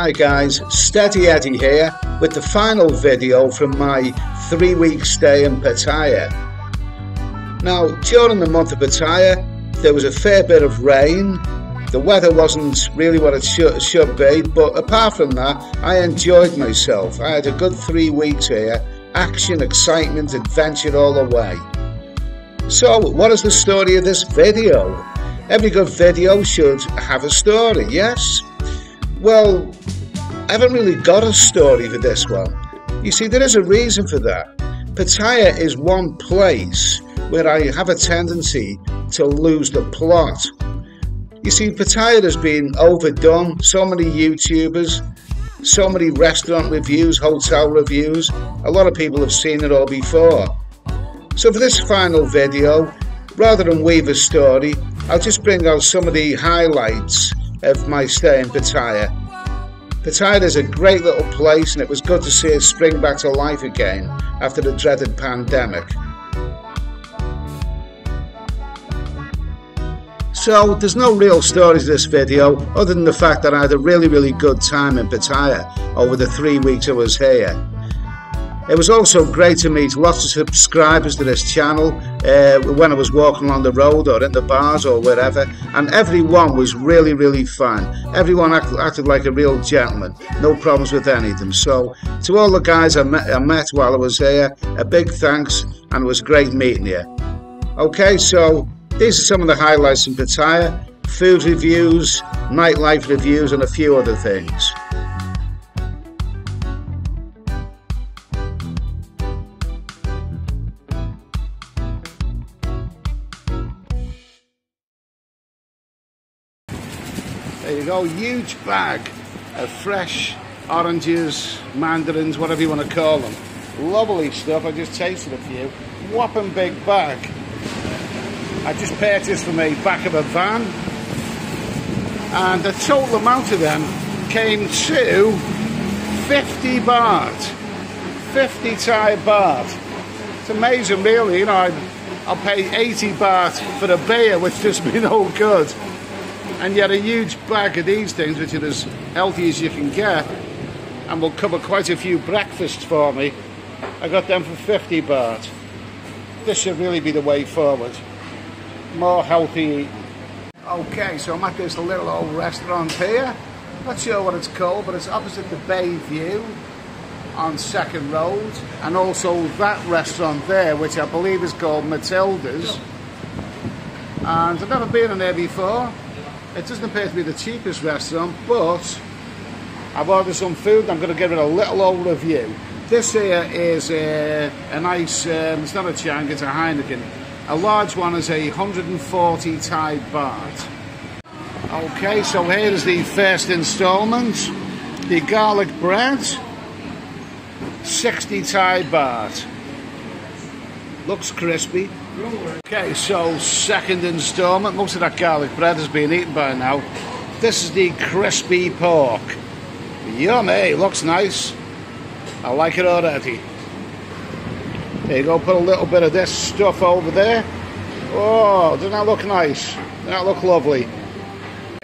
Hi guys, Steady Eddie here with the final video from my 3-week stay in Pattaya. Now, during the month of Pattaya, there was a fair bit of rain. The weather wasn't really what it should be, but apart from that, I enjoyed myself. I had a good 3 weeks here. Action, excitement, adventure all the way. So, what is the story of this video? Every good video should have a story, yes? Well, I haven't really got a story for this one. You see, there is a reason for that. Pattaya is one place where I have a tendency to lose the plot. You see, Pattaya has been overdone. So many YouTubers, so many restaurant reviews, hotel reviews. A lot of people have seen it all before. So for this final video, rather than weave a story, I'll just bring out some of the highlights of my stay in Pattaya. Pattaya is a great little place, and it was good to see it spring back to life again after the dreaded pandemic. So there's no real story to this video other than the fact that I had a really good time in Pattaya over the 3 weeks I was here. It was also great to meet lots of subscribers to this channel when I was walking along the road or in the bars or wherever, and everyone was really fine. Everyone acted like a real gentleman, no problems with any of them. So to all the guys I met while I was here, a big thanks, and it was great meeting you. Okay, so these are some of the highlights in Pattaya: food reviews, nightlife reviews, and a few other things. There you go, huge bag of fresh oranges, mandarins, whatever you want to call them. Lovely stuff, I just tasted a few. Whopping big bag. I just purchased from the back of a van, and the total amount of them came to 50 baht. 50 Thai baht. It's amazing really, you know, I'll pay 80 baht for a beer, which does me no good. And yet a huge bag of these things, which are as healthy as you can get, and will cover quite a few breakfasts for me. I got them for 50 baht. This should really be the way forward. More healthy. Okay, so I'm at this little old restaurant here. Not sure what it's called, but it's opposite the Bay View on Second Road. And also that restaurant there, which I believe is called Matilda's. And I've never been in there before. It doesn't appear to be the cheapest restaurant, but I've ordered some food and I'm going to give it a little old review. This here is a nice, it's not a Chang, it's a Heineken. A large one is 140 Thai baht. Okay, so here is the first instalment. The garlic bread, 60 Thai baht. Looks crispy. Okay, so second instalment. Most of that garlic bread has been eaten by now. This is the crispy pork. Yummy, looks nice. I like it already. There you go, put a little bit of this stuff over there. Oh, doesn't that look nice? Doesn't that look lovely?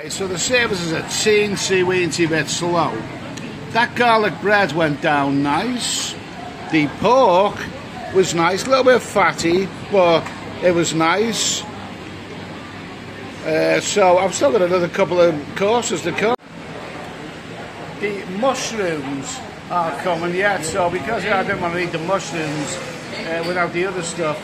Okay, so the services are teensy-weensy bit slow. That garlic bread went down nice. The pork was nice, a little bit fatty, but it was nice. So I've still got another couple of courses to cook. The mushrooms are coming yet, so because I didn't want to eat the mushrooms without the other stuff,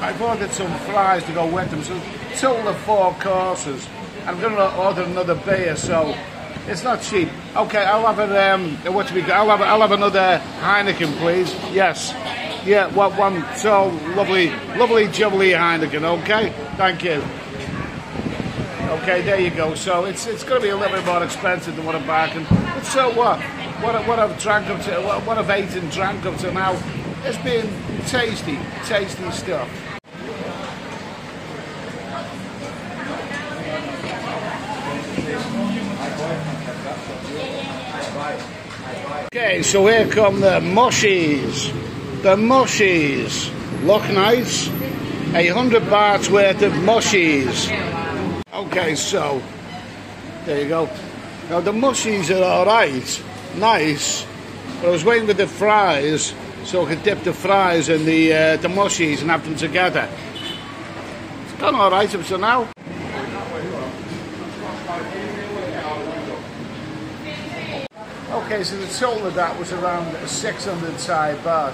I've ordered some fries to go with them. So total of 4 courses. I'm going to order another beer, so it's not cheap. Okay, I'll have a what do we got? I'll have another Heineken, please. Yes. Yeah, one so lovely jubbly Heineken, okay? Thank you. Okay, there you go. So it's going to be a little bit more expensive than what I bargained. But so what? What I've drank up to, what I've ate and drank up to now, it's been tasty stuff. Okay, so here come the mushies. The mushies look nice. 100 baht's worth of mushies. Okay, so there you go. Now the mushies are alright, nice, but I was waiting with the fries so I could dip the fries in the mushies and have them together. It's gone alright up to now. Okay, so the total of that was around 600 Thai baht,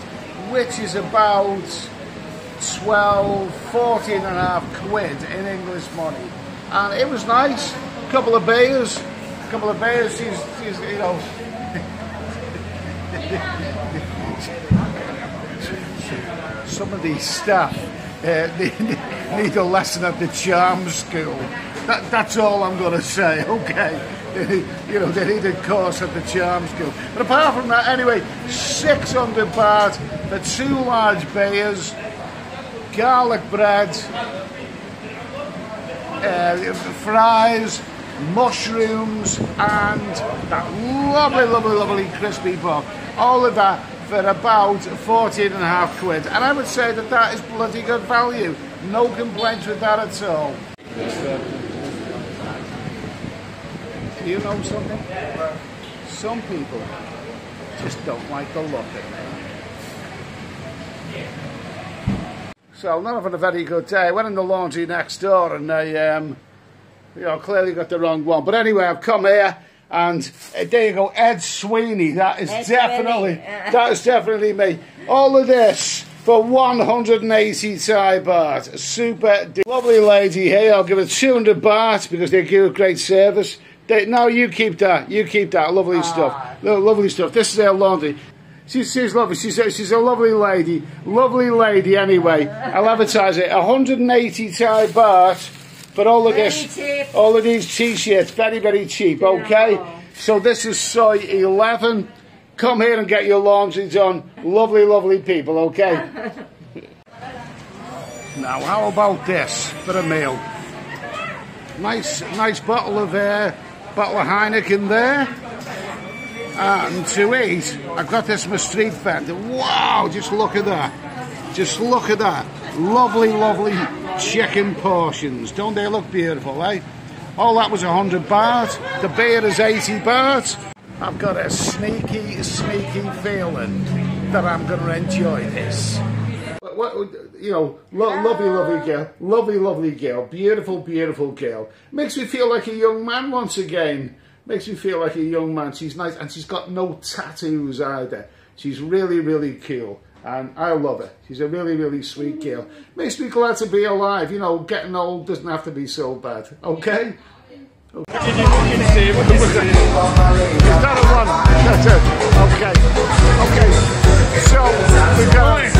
which is about 14 and a half quid in English money. And it was nice, a couple of beers, she's you know, some of these staff need a lesson at the charm school. That's all I'm going to say, okay. You know, they needed course at the charm school. But apart from that, anyway, 600 baht for 2 large beers, garlic bread, fries, mushrooms, and that lovely, lovely crispy pork. All of that for about 14 and a half quid. And I would say that that is bloody good value. No complaints with that at all. Do you know something? Some people just don't like the look of it. So I'm not having a very good day. I went in the laundry next door and they you know, clearly got the wrong one. But anyway, I've come here and there you go, Ed Sweeney. That is definitely me. All of this for 180 Thai baht. Super lovely lady here. I'll give her 200 baht because they give great service. No, you keep that. You keep that. Lovely stuff. Lovely stuff. This is her laundry. She's lovely. She's a lovely lady. Lovely lady anyway. I'll advertise it. 180 Thai baht for all of this. Cheap. All of these t-shirts. Very, very cheap. Okay. No. So this is Soy 11. Come here and get your laundry done. Lovely, lovely people. Okay. Now, how about this for a meal? Nice bottle of air. Bottle of Heineken there, and to eat, I've got this from a street vendor. Wow, just look at that, lovely, lovely chicken portions, don't they look beautiful, eh? All that was 100 baht, the beer is 80 baht. I've got a sneaky, feeling that I'm going to enjoy this. You know, lovely, girl, beautiful, girl. Makes me feel like a young man once again. She's nice and she's got no tattoos either. She's really, cool and I love her. She's a really, sweet girl. Makes me glad to be alive. You know, getting old doesn't have to be so bad. Okay? Okay. So, we're going.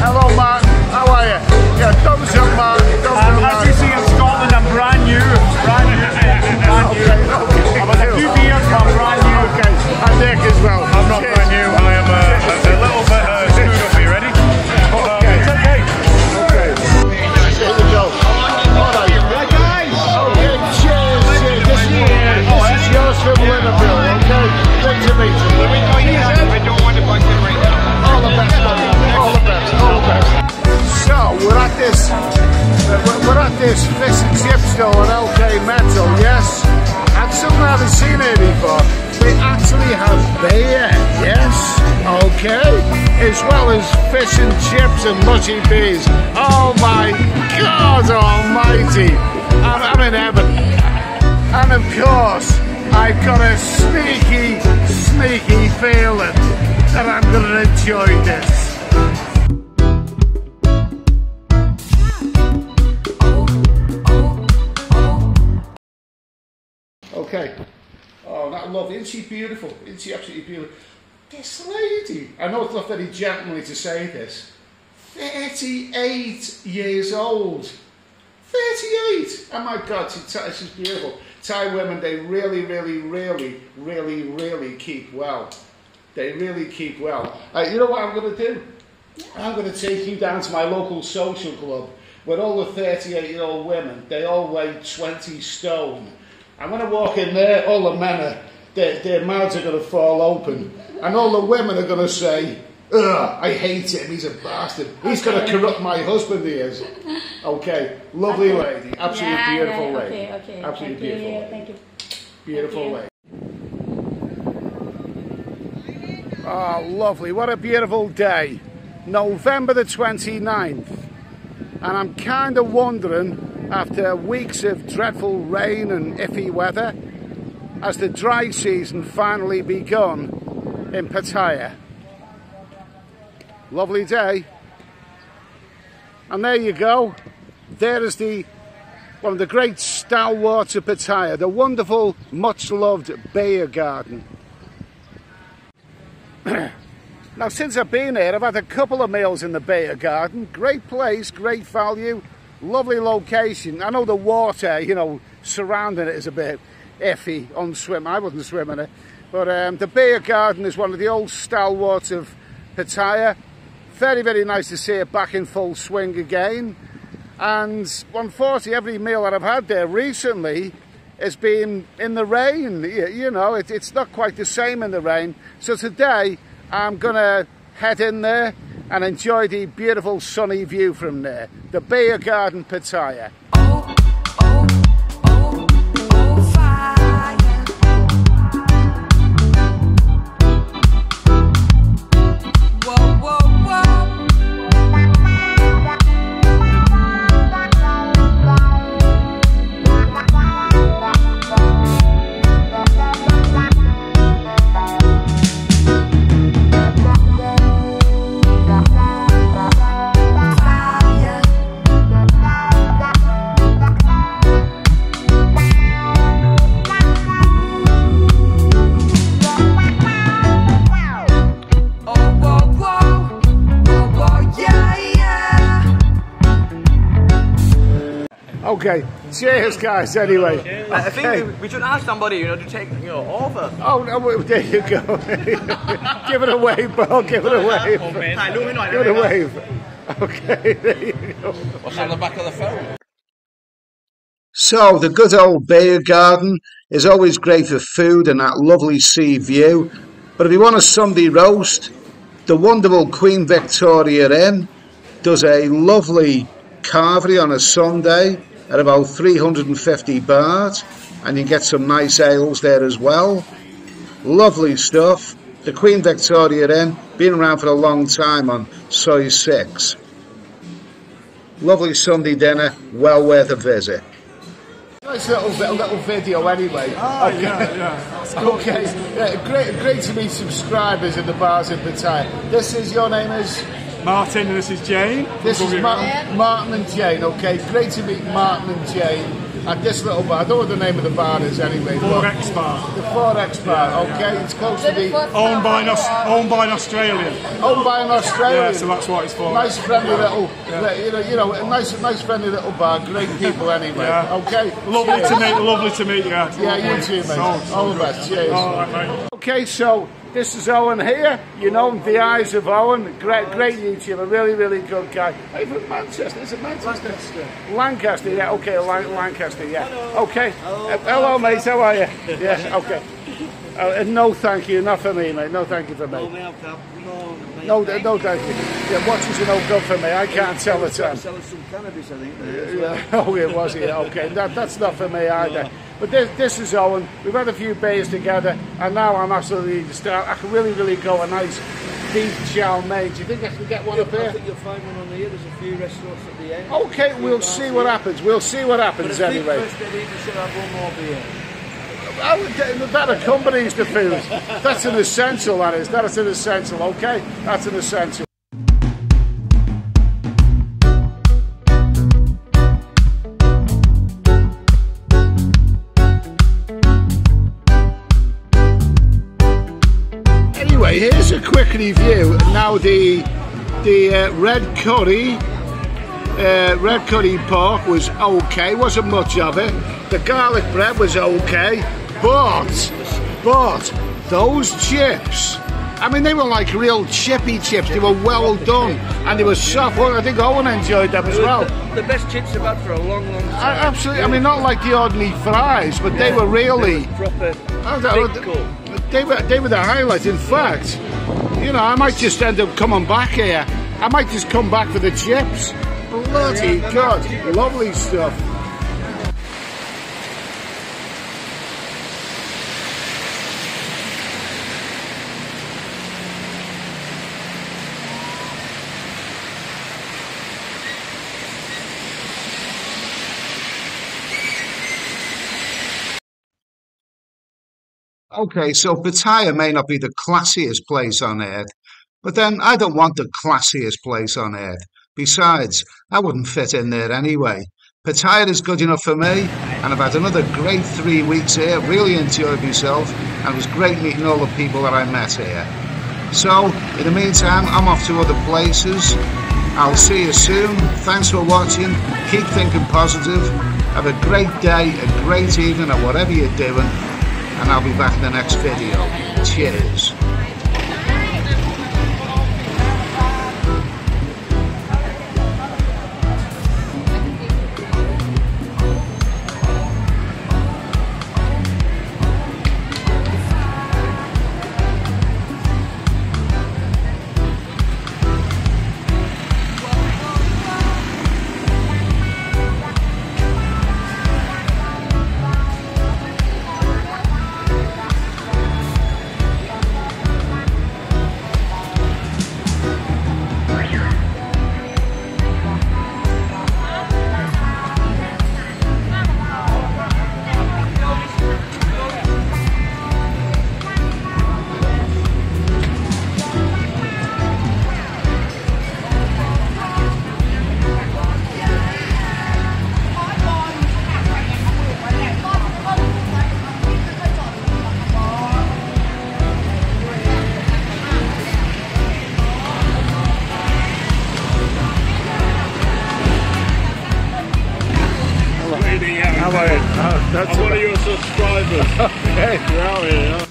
Hello, Mark. How are you? Yeah, thumbs up, Mark. As you see, in Scotland, I'm brand new. Okay. I'm a few beers, but I'm brand new. Okay. And Nick as well. I'm not brand new. I am a little bit screwed up already. Okay. It's okay. Okay. Here we go. Hi, guys. Okay, cheers. This is yours from Liverpool. Okay. Good to meet you. I don't want to buy them right now. All the best, buddy. So we're at this fish and chip store at LK Metal, yes. And something I haven't seen here before. They actually have beer, yes, okay, as well as fish and chips and mushy peas. Oh my God Almighty! I'm in heaven. And of course, I've got a sneaky, feeling that I'm gonna enjoy this. Okay. Oh, that lovely. Isn't she beautiful? Isn't she absolutely beautiful? This lady, I know it's not very gentlemanly to say this, 38 years old. 38! Oh my God, she's beautiful. Thai women, they really keep well. They really keep well. You know what I'm going to do? I'm going to take you down to my local social club where all the 38-year-old women, they all weigh 20 stone. And when I walk in there, all the men, their mouths are going to fall open. And all the women are going to say, ugh, I hate him, he's a bastard. He's going to corrupt my husband, he is. Okay, lovely lady, absolutely beautiful lady. Okay, absolutely beautiful. Thank you. beautiful lake. Oh, lovely. What a beautiful day. November the 29th. And I'm kind of wondering, after weeks of dreadful rain and iffy weather, has the dry season finally begun in Pattaya? Lovely day. And there you go. There is one of the great stalwarts of Pattaya, the wonderful, much-loved Bayer Garden. Now, since I've been here, I've had a couple of meals in the Bayer Garden. Great place, great value, lovely location. I know the water, you know, surrounding it is a bit iffy, unswim. I wouldn't swim in it. But the Bayer Garden is one of the old stalwarts of Pattaya. Very, very nice to see it back in full swing again. And unfortunately, every meal that I've had there recently has been in the rain. You know, it's not quite the same in the rain. So today, I'm going to head in there and enjoy the beautiful sunny view from there. The Beer Garden, Pattaya. Okay, cheers guys, anyway. Okay. I think we should ask somebody, you know, to take your offer. Oh, no, there you go. Give it a wave, Paul, give it a wave. Give it a wave. Okay, there you go. What's on the back of the phone? So, the good old Bayer Garden is always great for food and that lovely sea view. But if you want a Sunday roast, the wonderful Queen Victoria Inn does a lovely carvery on a Sunday at about 350 baht, and you get some nice ales there as well. Lovely stuff. The Queen Victoria Inn, been around for a long time on Soi 6. Lovely Sunday dinner, well worth a visit. Nice little video anyway. Oh, okay. Yeah. Cool. Okay. Yeah, great to meet subscribers at the bars in Pattaya. This is, your name is? Martin, and this is Jane. This is Martin and Jane, okay. Great to meet Martin and Jane at this little bar. I don't know what the name of the bar is anyway. 4X Bar. The 4X Bar, okay. Yeah. It's close to the... Owned by an Australian. Owned by an Australian. Yeah, so that's what it's for. Nice friendly little, you know, nice friendly little bar. Great people anyway, okay. Lovely to meet you. Yeah, you too, mate. So all the best, cheers. All right, mate. Okay, so... this is Owen here, you know, the eyes of Owen, great YouTuber, really, really good guy. Are you from Manchester? Is it Manchester? Lancaster, yeah, okay, Lancaster, yeah. Hello. Okay, hello mate, how are you? Yeah, okay. No thank you, not for me mate, no thank you for me. No thank you. Yeah, watches are no good for me, I can't tell the time. Selling some cannabis, I think. Yeah. Oh, it was, yeah, okay, that's not for me either. No. But this is Owen. We've had a few beers together, and now I'm absolutely distraught. I can really go a nice deep chow mein. Do you think I can get one up here? I think you'll find one on here. There's a few restaurants at the end. Okay, we'll see what happens. We'll see what happens but anyway. But I think first we should have one more beer. That accompanies the food. That's an essential, that is. That is an essential, okay? That's an essential. Here's a quick review. Now the red curry pork was okay. Wasn't much of it. The garlic bread was okay, but those chips. I mean, they were like real chippy chips. They were well done, and they were soft. Well, I think Owen enjoyed them as well. The best chips I've had for a long time. Absolutely. I mean, not like the ordinary fries, but they were really proper. They were the highlight. In fact, you know, I might just end up coming back here. I might just come back for the chips. Bloody God, lovely stuff. Okay, so Pattaya may not be the classiest place on earth, but then I don't want the classiest place on earth. Besides, I wouldn't fit in there anyway. Pattaya is good enough for me, and I've had another great 3 weeks here, really enjoyed myself, and it was great meeting all the people that I met here. So, in the meantime, I'm off to other places. I'll see you soon. Thanks for watching. Keep thinking positive. Have a great day, a great evening at whatever you're doing, and I'll be back in the next video. Cheers. I'm one of your subscribers. Okay. You're out here, yeah.